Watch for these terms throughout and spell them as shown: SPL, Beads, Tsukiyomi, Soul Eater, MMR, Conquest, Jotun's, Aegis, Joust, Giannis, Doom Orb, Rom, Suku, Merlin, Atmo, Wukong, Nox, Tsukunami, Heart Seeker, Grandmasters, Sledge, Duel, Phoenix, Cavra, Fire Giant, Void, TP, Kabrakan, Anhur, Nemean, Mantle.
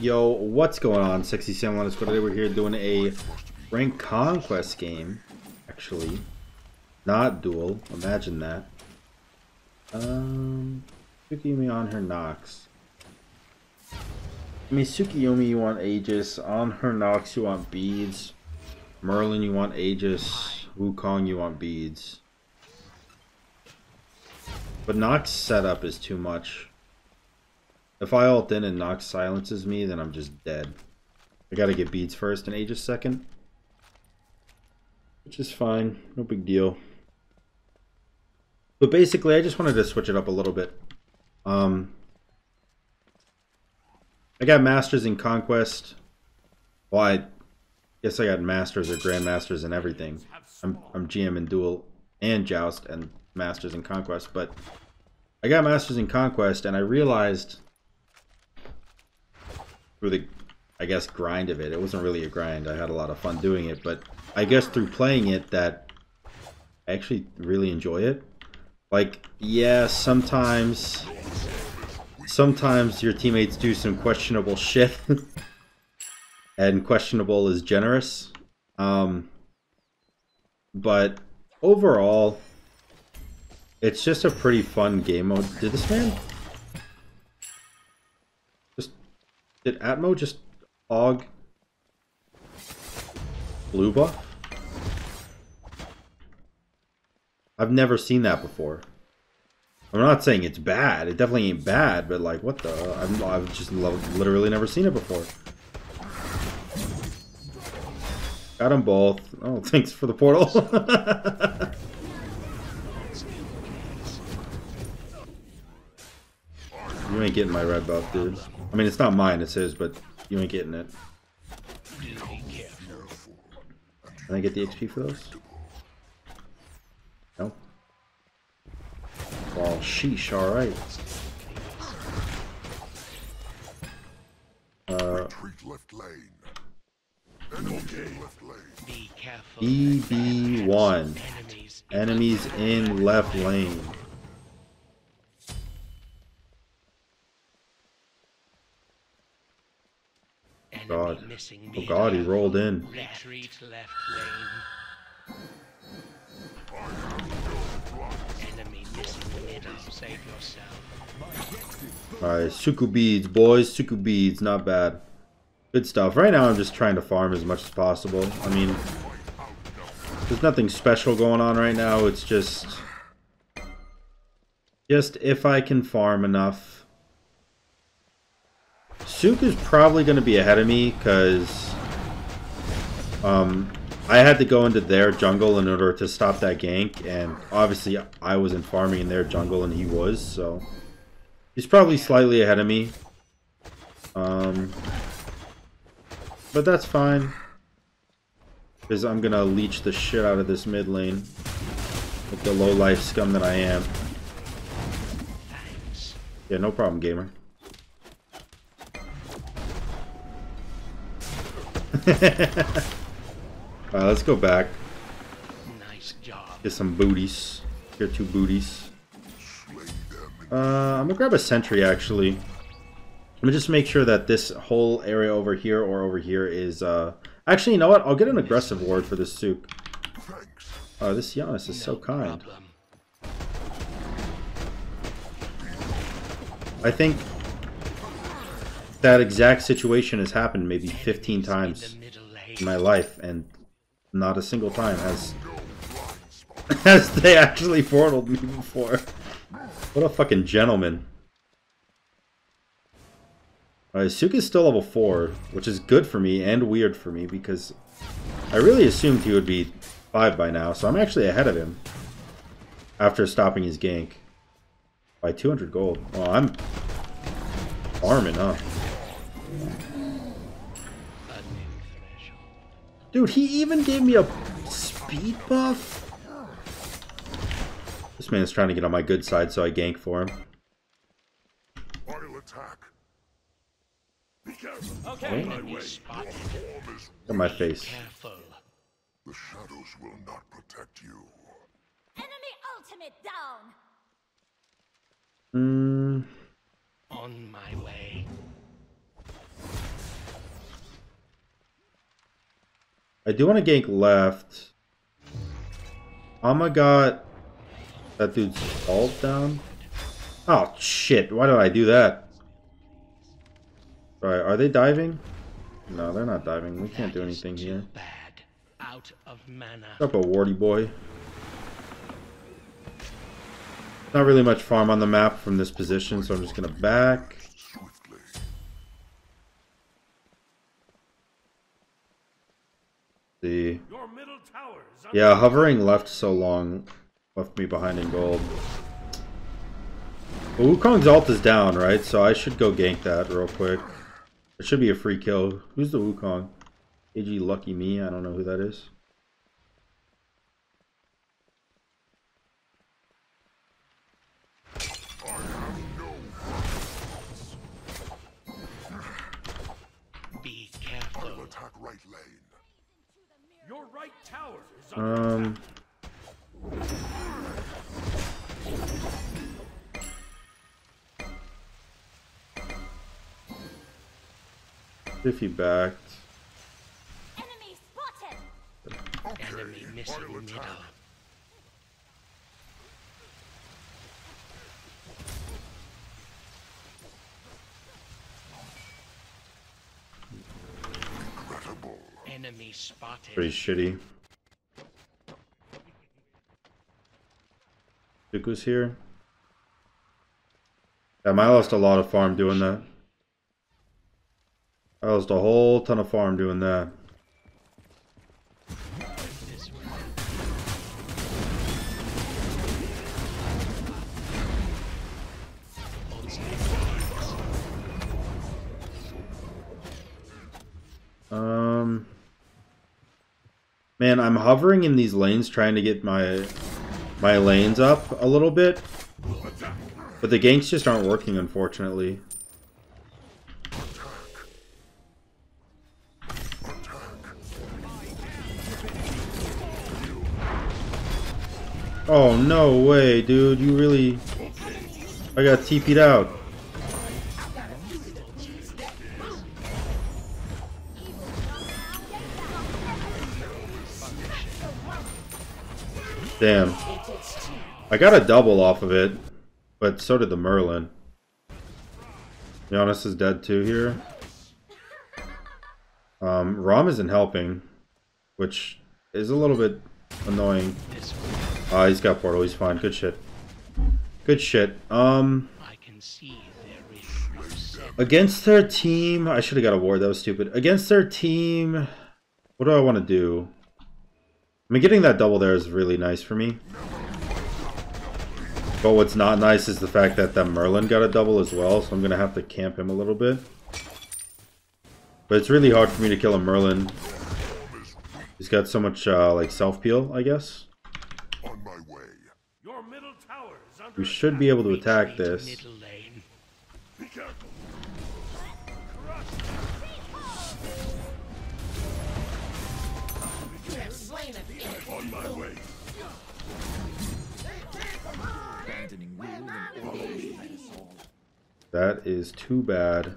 Yo, what's going on, Sexy Sam on the squad? Today we're here doing a ranked Conquest game, actually. Not Duel, imagine that. Tsukiyomi on her Nox. I mean, Tsukiyomi you want Aegis, on her Nox you want Beads, Merlin you want Aegis, Wukong you want Beads. But Nox setup is too much. If I ult in and Nox silences me, then I'm just dead. I gotta get Beads first and Aegis second. Which is fine, no big deal. But basically, I just wanted to switch it up a little bit. I got Masters in Conquest. Well, I guess I got Masters or Grandmasters in everything. I'm GM in Duel and Joust and Masters in Conquest, but I got Masters in Conquest and I realized through the, I guess, grind of it. It wasn't really a grind. I had a lot of fun doing it, but I guess through playing it that I actually really enjoy it. Like, yeah, sometimes your teammates do some questionable shit. And questionable is generous. But overall, it's just a pretty fun game mode. Did this man just... did Atmo just hog blue buff? I've never seen that before. I'm not saying it's bad. It definitely ain't bad, but like, what the... I've just literally never seen it before. Got them both. Oh, thanks for the portal. You ain't getting my red buff, dude. I mean, it's not mine, it's his, but you ain't getting it. Can I get the XP for those? No. Well, sheesh, alright. EB1. Enemies in left lane. God. Oh god, he rolled in. Alright, Suku Beads, boys. Suku Beads, not bad. Good stuff. Right now I'm just trying to farm as much as possible. I mean, there's nothing special going on right now. It's just if I can farm enough. Suku's probably going to be ahead of me because I had to go into their jungle in order to stop that gank, and obviously I wasn't farming in their jungle and he was, so he's probably slightly ahead of me. But that's fine because I'm going to leech the shit out of this mid lane with the low-life scum that I am. Yeah, no problem, gamer. Alright, let's go back. Nice job. Get some booties. Tier 2 booties. I'm gonna grab a sentry actually. I'm gonna just make sure that this whole area over here or over here is actually, you know what? I'll get an aggressive ward for this Souk. Oh, this Giannis is so kind. I think that exact situation has happened maybe 15 times in my life, and not a single time has they actually portaled me before. What a fucking gentleman. Alright, Souk is still level 4, which is good for me and weird for me because I really assumed he would be 5 by now, so I'm actually ahead of him after stopping his gank by 200 gold. Well, I'm farming up. Dude, he even gave me a speed buff? This man's trying to get on my good side, so I gank for him. Okay. Look at my face. The shadows will not protect you. Enemy ultimate down. On my way. I do want to gank left. Amma got that dude's ult down. Oh shit, why did I do that? Alright, are they diving? No, they're not diving. We can't do anything here. Out of mana. Up a wardy boy. Not really much farm on the map from this position, so I'm just gonna back. See. Yeah, hovering left so long left me behind in gold. But Wukong's ult is down, right? So I should go gank that real quick. It should be a free kill. Who's the Wukong? AG Lucky Me, I don't know who that is. Be careful. I will attack right lane. Your right tower is if he backed. Enemy spotted. Okay. Enemy missing middle. Enemy spotted. Pretty shitty. Suku's here. Damn, I lost a lot of farm doing that. I lost a whole ton of farm doing that. Man, I'm hovering in these lanes trying to get my lanes up a little bit. But the ganks just aren't working, unfortunately. Oh, no way, dude. You really... I got TP'd out. Damn. I got a double off of it, but so did the Merlin. Giannis is dead too here. Rom isn't helping, which is a little bit annoying. He's got portal, he's fine. Good shit. Good shit. Against their team, I should have got a ward, that was stupid. Against their team, what do I want to do? I mean, getting that double there is really nice for me. But what's not nice is the fact that that Merlin got a double as well, so I'm going to have to camp him a little bit. But it's really hard for me to kill a Merlin. He's got so much, like, self-peel, I guess. We should be able to attack this. That is too bad.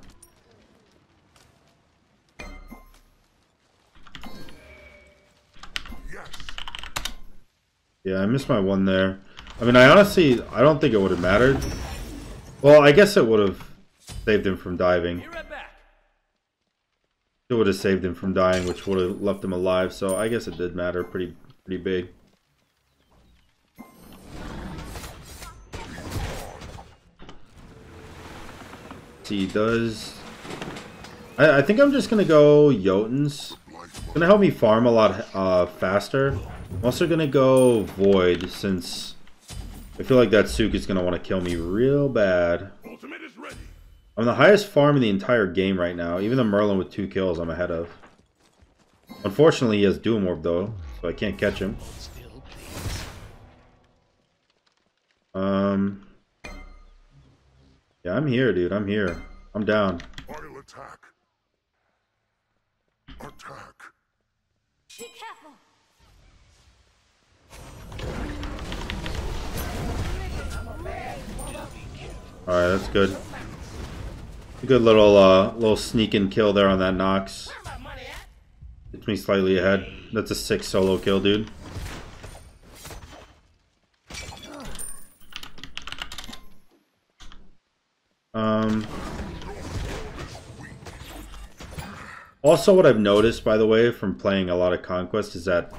Yeah, I missed my one there. I mean, I honestly, I don't think it would have mattered. Well, I guess it would have saved him from diving. It would have saved him from dying, which would have left him alive. So I guess it did matter pretty big. He does. I think I'm just gonna go Jotun's. It's gonna help me farm a lot faster. I'm also gonna go Void since I feel like that Suku is gonna want to kill me real bad. I'm the highest farm in the entire game right now. Even the Merlin with 2 kills, I'm ahead of. Unfortunately, he has Doom Orb though, so I can't catch him. Yeah, I'm here, dude. I'm here. I'm down. Auto attack. Attack. Be careful. All right, that's good. A good little sneak and kill there on that Nox. Put me slightly ahead. That's a sick solo kill, dude. Also, what I've noticed, by the way, from playing a lot of Conquest is that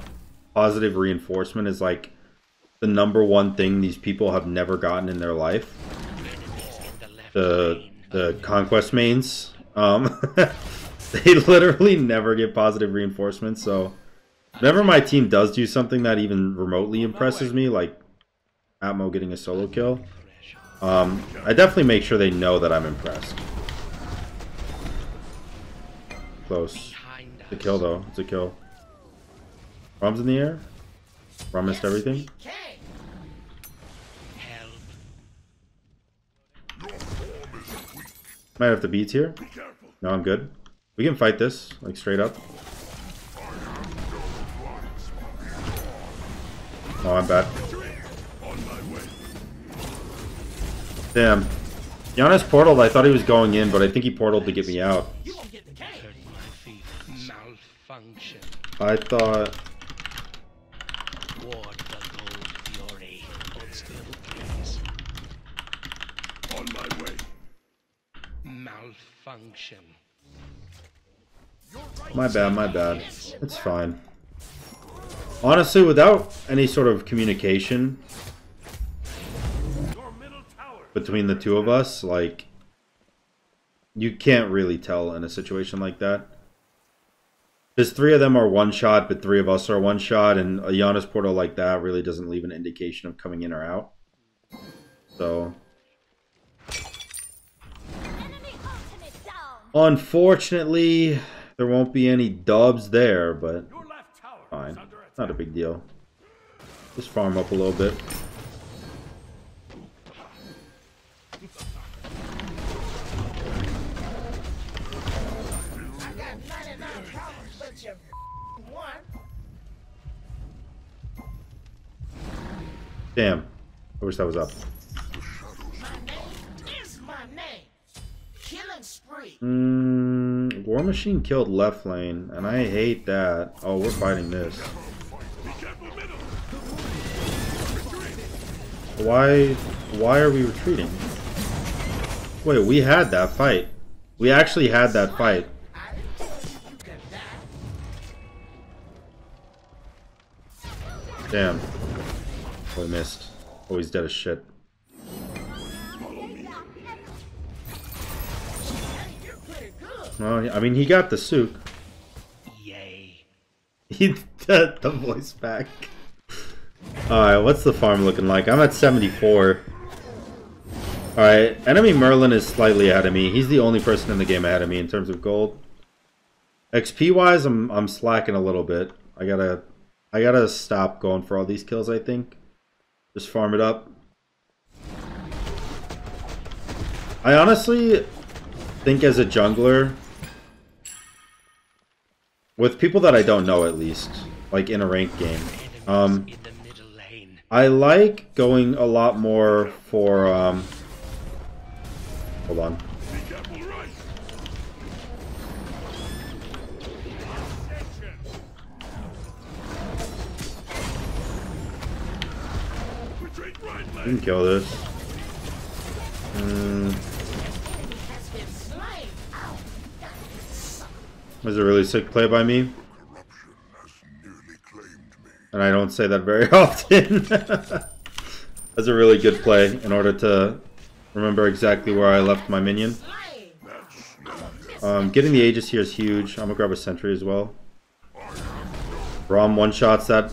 positive reinforcement is like the #1 thing these people have never gotten in their life. The Conquest mains, they literally never get positive reinforcement. So whenever my team does do something that even remotely impresses me, like Atmo getting a solo kill, I definitely make sure they know that I'm impressed. Close. It's a kill though. It's a kill. Rom's in the air. Rom missed everything. Might have the beads here. No, I'm good. We can fight this, like straight up. Oh, I'm bad. Damn. Giannis portaled. I thought he was going in, but I think he portaled to get me out. I thought... On my way. Malfunction. My bad, my bad. It's fine. Honestly, without any sort of communication between the two of us, like, you can't really tell in a situation like that. Because 3 of them are one shot, but 3 of us are one shot, and a Giannis portal like that really doesn't leave an indication of coming in or out. So, unfortunately, there won't be any dubs there, but fine. Not a big deal. Just farm up a little bit. Damn. I wish that was up. War Machine killed left lane, and I hate that. Oh, we're fighting this. Why are we retreating? Wait, we had that fight. We actually had that fight. Damn. Oh, he missed. Oh, he's dead as shit. Well, I mean, he got the Sook. Yay. He got the voice back. Alright, what's the farm looking like? I'm at 74. Alright, enemy Merlin is slightly ahead of me. He's the only person in the game ahead of me in terms of gold. XP-wise, I'm slacking a little bit. I gotta stop going for all these kills, I think. Just farm it up. I honestly think as a jungler, with people that I don't know at least, like in a ranked game, I like going a lot more for, hold on. We can kill this. Was a really sick play by me. And I don't say that very often. That's a really good play in order to remember exactly where I left my minion. Getting the Aegis here is huge. I'm gonna grab a sentry as well. Rom one-shots that.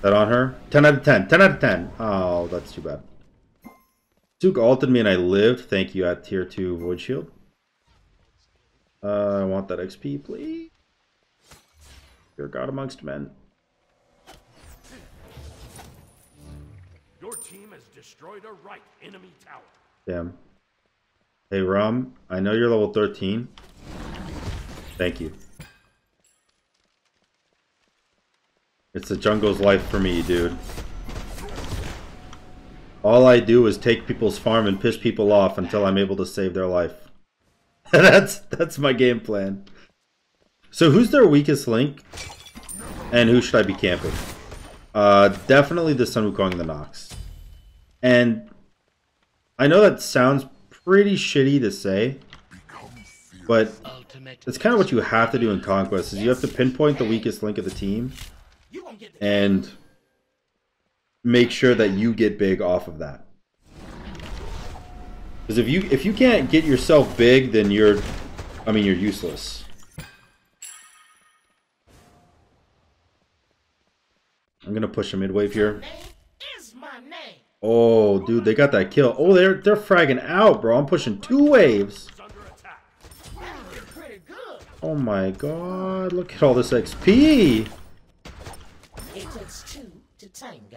That on her? 10 out of 10. 10 out of 10. Oh, that's too bad. Tsuke ulted me and I lived. Thank you at tier 2 Void Shield. I want that XP, please. You're God amongst men. Your team has destroyed a right enemy tower. Damn. Hey, Rom. I know you're level 13. Thank you. It's the jungle's life for me, dude. All I do is take people's farm and piss people off until I'm able to save their life. That's my game plan. So who's their weakest link? And who should I be camping? Definitely the Sun Wukong and the Nox. And I know that sounds pretty shitty to say, but that's kind of what you have to do in Conquest, is you have to pinpoint the weakest link of the team and make sure that you get big off of that. Because if you can't get yourself big, then you're useless. I'm gonna push a mid wave here. Oh, dude, they got that kill. Oh, they're fragging out, bro. I'm pushing two waves. Oh my god, look at all this XP.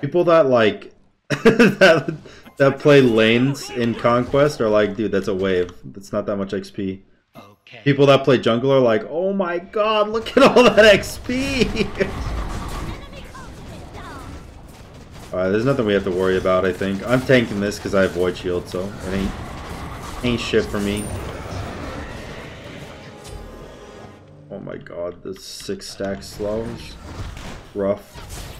People that like that play lanes in Conquest are like, dude, that's a wave. That's not that much XP. Okay. People that play jungle are like, oh my god, look at all that XP. Alright, there's nothing we have to worry about, I think. I'm tanking this because I have Void Shield, so it ain't shit for me. Oh my god, the 6-stack slows. Rough.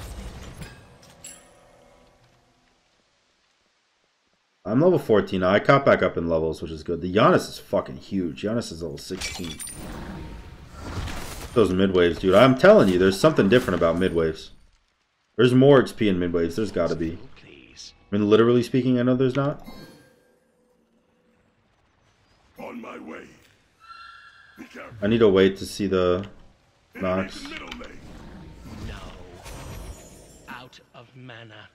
I'm level 14 now. I caught back up in levels, which is good. The Giannis is fucking huge. Giannis is level 16. Those midwaves, dude. I'm telling you, there's something different about midwaves. There's more XP in midwaves. There's gotta be. I mean, literally speaking, I know there's not. On my way. I need to wait to see the Nox. No. Out of mana.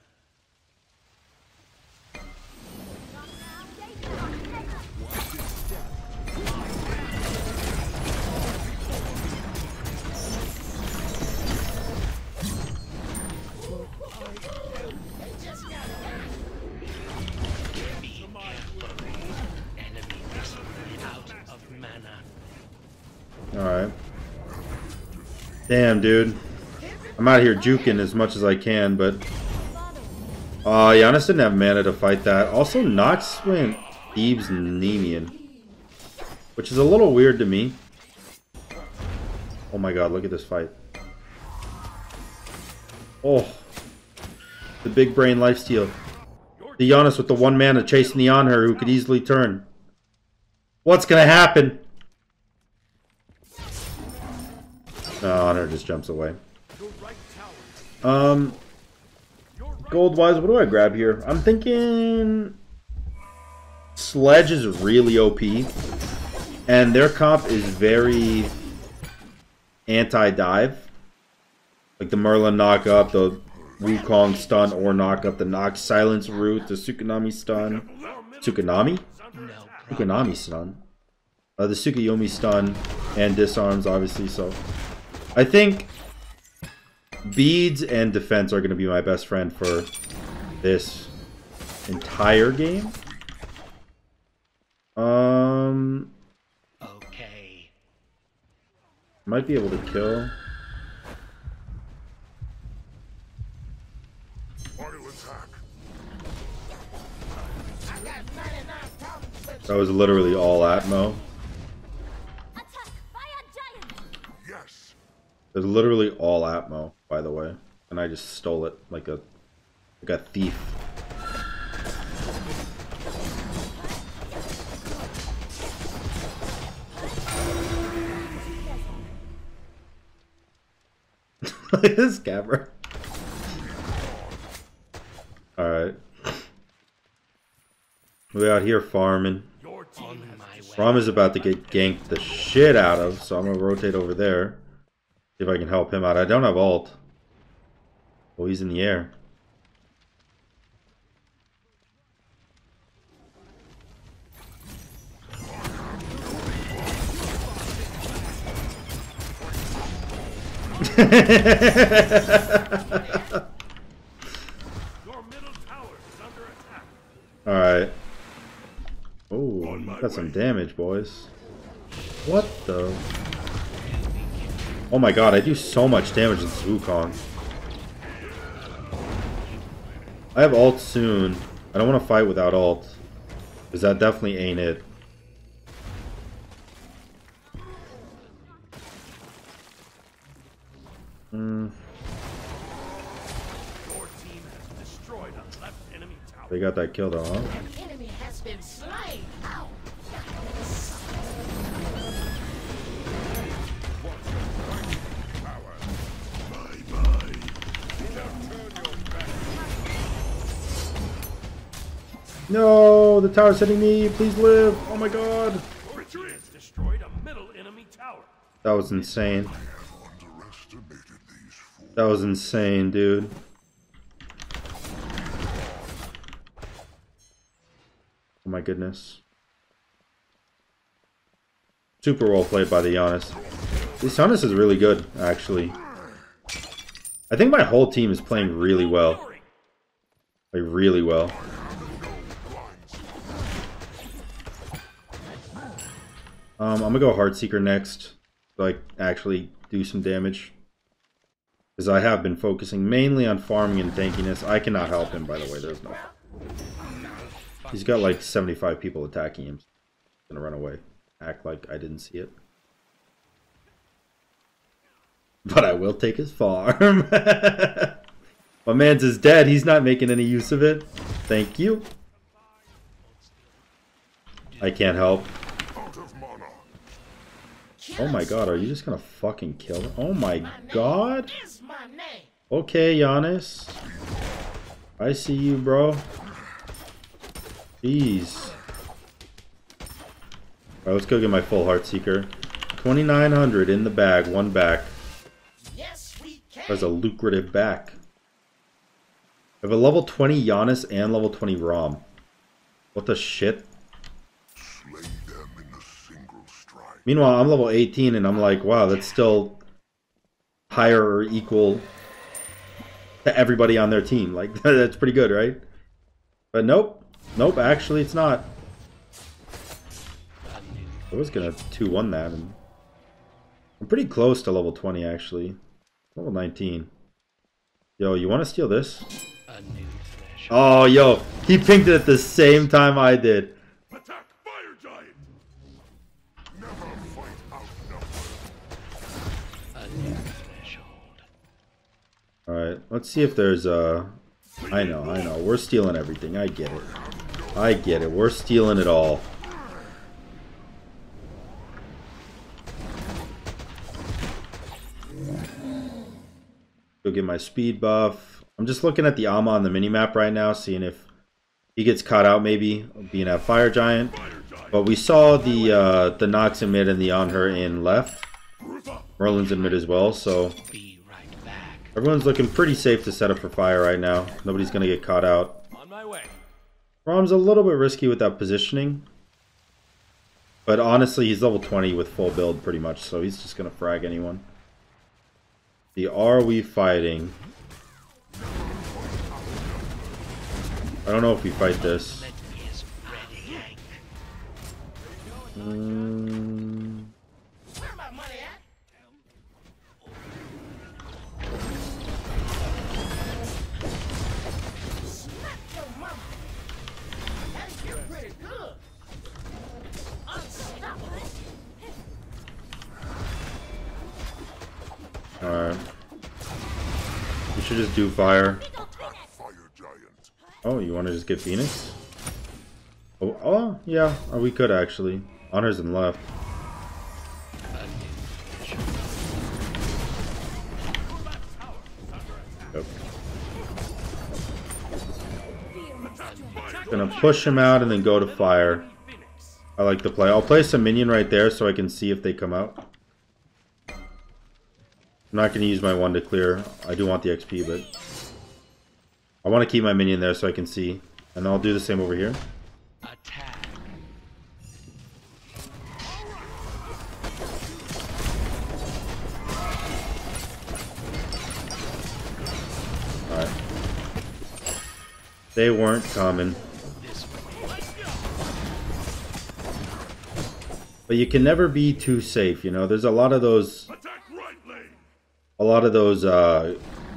Alright. Damn, dude. I'm out here juking as much as I can, but... Giannis didn't have mana to fight that. Also, Nox went Thieves Nemean, which is a little weird to me. Oh my god, look at this fight. Oh. The big brain lifesteal. The Giannis with the one mana chasing the Anhur who could easily turn. What's gonna happen? No, Honor just jumps away. Gold-wise, what do I grab here? I'm thinking... Sledge is really OP. And their comp is very... anti-dive. Like the Merlin knock-up, the Wukong stun or knock-up, the Nox silence root, the Tsukunami stun. Tsukunami? Tsukunami stun. The Tsukiyomi stun and disarms, obviously, so... I think Beads and Defense are going to be my best friend for this entire game. Okay. Might be able to kill. That was literally all Atmo. There's literally all Atmo, by the way, and I just stole it like a thief. Look at this Cavra. All right, we out here farming. Rom is about to get ganked the shit out of, so I'm gonna rotate over there. If I can help him out. I don't have ult. Oh, he's in the air. Alright. Oh, got some damage, boys. What the... Oh my god, I do so much damage in this Wukong. I have ult soon. I don't want to fight without ult. Because that definitely ain't it. They got that kill though, huh? No, the tower's hitting me. Please live. Oh my god. Destroyed a middle enemy tower. That was insane. That was insane, dude. Oh my goodness. Super well played by the Giannis. This Giannis is really good, actually. I think my whole team is playing really well. Like, really well. I'm gonna go Heart Seeker next, so I actually do some damage. Because I have been focusing mainly on farming and tankiness. I cannot help him, by the way. There's no. He's got like 75 people attacking him. I'm gonna run away. Act like I didn't see it. But I will take his farm. My man's is dead. He's not making any use of it. Thank you. I can't help. Oh my god, are you just gonna fucking kill him? Oh my god! Okay, Giannis. I see you, bro. Jeez. Alright, let's go get my full Heart Seeker. 2,900 in the bag, one back. That's a lucrative back. I have a level 20 Giannis and level 20 Rom. What the shit? Meanwhile, I'm level 18 and I'm like, wow, that's still higher or equal to everybody on their team. Like, that's pretty good, right? But nope. Nope, actually it's not. I was gonna 2-1 that. And I'm pretty close to level 20, actually. Level 19. Yo, you want to steal this? Oh, yo. He pinged it at the same time I did. Alright, let's see if there's a... I know, we're stealing everything, I get it. I get it, we're stealing it all. Go get my speed buff. I'm just looking at the Ama on the minimap right now, seeing if he gets caught out maybe, being a Fire Giant. But we saw the Nox in mid and the Anhur in left. Merlin's in mid as well, so... Everyone's looking pretty safe to set up for fire right now. Nobody's going to get caught out. On my way. Rom's a little bit risky with that positioning. But honestly, he's level 20 with full build pretty much, so he's just going to frag anyone. The are we fighting? I don't know if we fight this. Alright. We should just do fire. Oh, you want to just get Phoenix? Oh, oh yeah. Oh, we could actually. Honor's in left. Yep. Gonna push him out and then go to fire. I like the play. I'll place a minion right there so I can see if they come out. I'm not going to use my one to clear. I do want the XP, but I want to keep my minion there so I can see. And I'll do the same over here. Attack. All right. They weren't coming. But you can never be too safe, you know. There's a lot of those...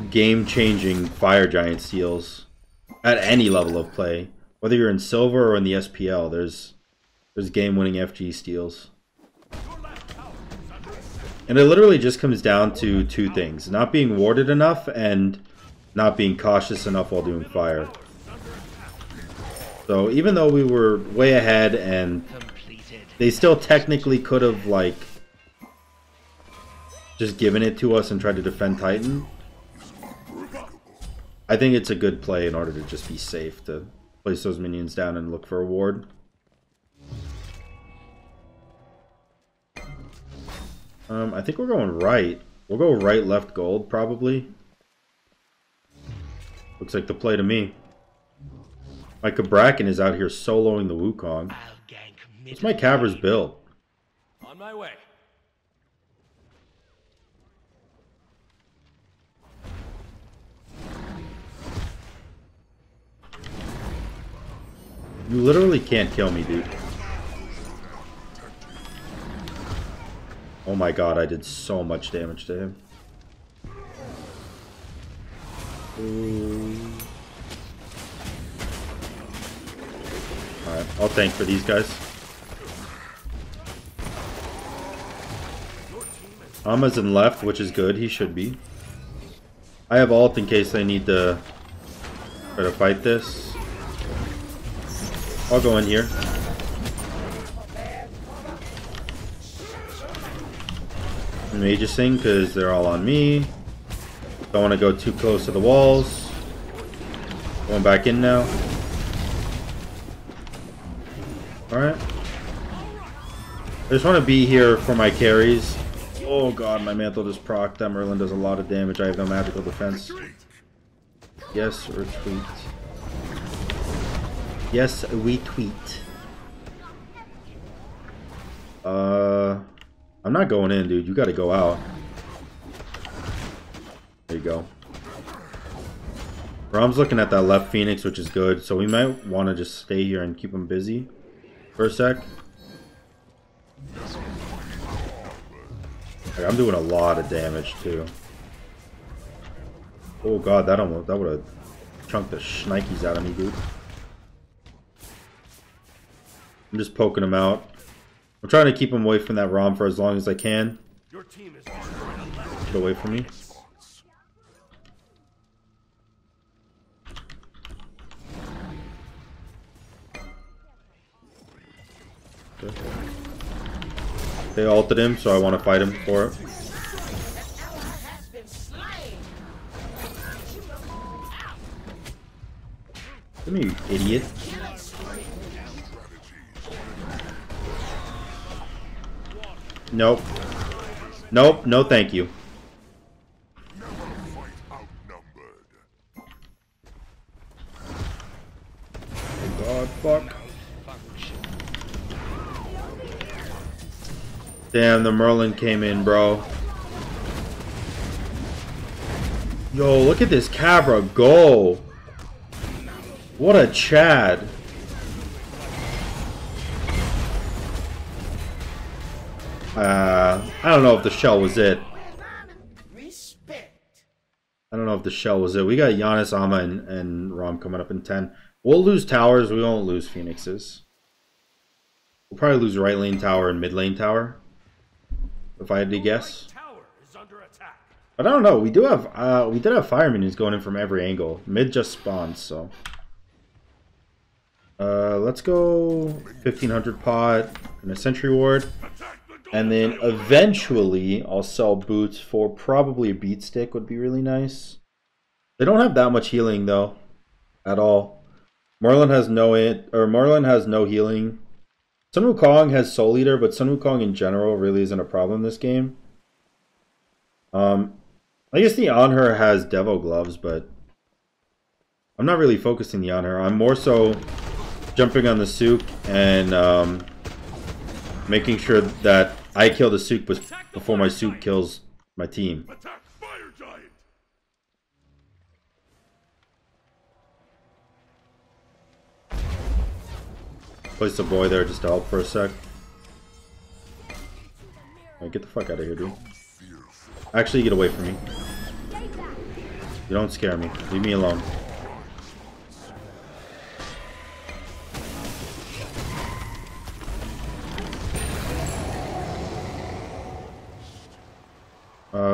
game-changing Fire Giant steals at any level of play. Whether you're in Silver or in the SPL, there's game-winning FG steals. And it literally just comes down to two things. Not being warded enough and not being cautious enough while doing fire. So even though we were way ahead and they still technically could have like just given it to us and tried to defend Titan, I think it's a good play in order to just be safe to place those minions down and look for a ward. I think we're going right. We'll go right, left, gold probably. Looks like the play to me. My Kabrakan is out here soloing the Wukong. What's my Cavra's build? On my way. You literally can't kill me, dude. Oh my god, I did so much damage to him. Ooh. Alright, I'll tank for these guys. Amma's in left, which is good. He should be. I have ult in case I need to try to fight this. I'll go in here. I'm Aegising because they're all on me. Don't want to go too close to the walls. Going back in now. Alright. I just want to be here for my carries. Oh god, my Mantle just procced. That Merlin does a lot of damage. I have no magical defense. Yes, retreat. Yes, we tweet. I'm not going in, dude. You gotta go out. There you go. Rom's looking at that left Phoenix, which is good. So we might want to just stay here and keep him busy for a sec. Like, I'm doing a lot of damage too. Oh god, that almost, that would have chunked the shnikes out of me, dude. I'm just poking him out. I'm trying to keep him away from that Rom for as long as I can. Get away from me. Okay. They ulted him, so I want to fight him for it. Come here, you idiot. Nope. Nope, no thank you. Oh god, fuck. Damn, the Merlin came in, bro. Yo, look at this Cavra go. What a Chad. I don't know if the shell was it. I don't know if the shell was it. We got Giannis, Amma, and Rom coming up in 10. We'll lose towers. We won't lose Phoenixes. We'll probably lose right lane tower and mid lane tower, if I had to guess. But I don't know. We do have we did have fire minions going in from every angle. Mid just spawns, so let's go 1500 pot and a sentry ward. And then eventually I'll sell boots for probably a beat stick would be really nice. They don't have that much healing though at all. Merlin has no healing. Sun Wukong has Soul Eater, but Sun Wukong in general really isn't a problem this game. I guess the Anhur has Devo Gloves, but I'm not really focusing the Anhur. I'm more so jumping on the Souk and making sure that I kill the Souk before my Souk kills my team. Attack Fire Giant. Place the boy there just to help for a sec. Right, get the fuck out of here, dude. Actually, get away from me. You don't scare me. Leave me alone.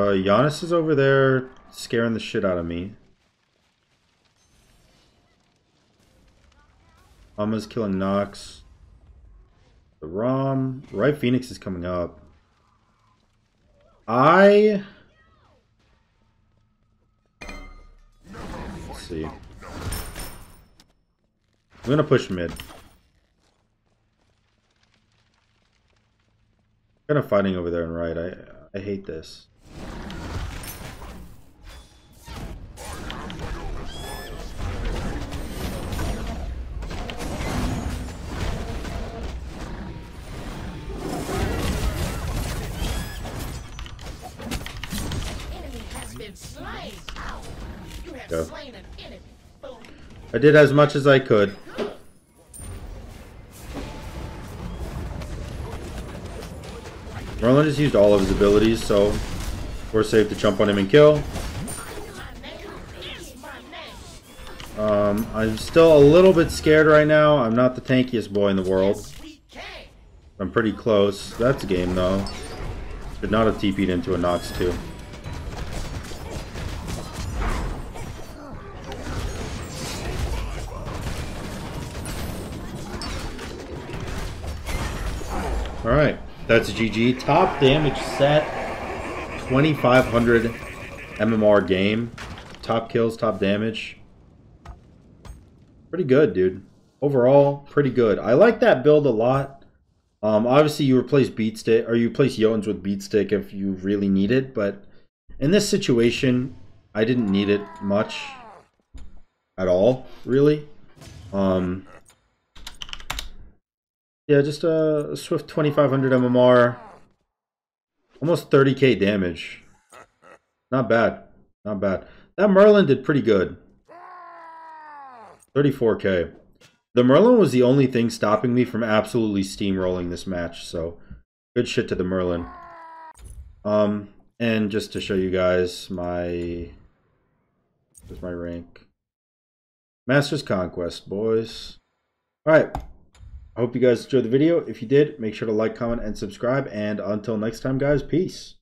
Giannis is over there scaring the shit out of me. Mama's killing Nox. The Rom. Right Phoenix is coming up. Let's see. I'm gonna push mid. Kind of fighting over there and right. I hate this. Go. I did as much as I could. Merlin just used all of his abilities, so we're safe to jump on him and kill. I'm still a little bit scared right now. I'm not the tankiest boy in the world. I'm pretty close. That's a game though. Should not have TP'd into a Nox too. Alright, that's a GG. Top damage set, 2,500 MMR game. Top kills, top damage. Pretty good, dude. Overall, pretty good. I like that build a lot. Obviously, you replace Jotun's with Beat Stick if you really need it, but in this situation, I didn't need it much at all, really. Yeah, just a swift 2,500 MMR, almost 30k damage. Not bad, not bad. That Merlin did pretty good, 34k. The Merlin was the only thing stopping me from absolutely steamrolling this match, so good shit to the Merlin. And just to show you guys my rank. Masters Conquest, boys. All right. I hope you guys enjoyed the video. If you did, make sure to like, comment, and subscribe. And until next time, guys, peace.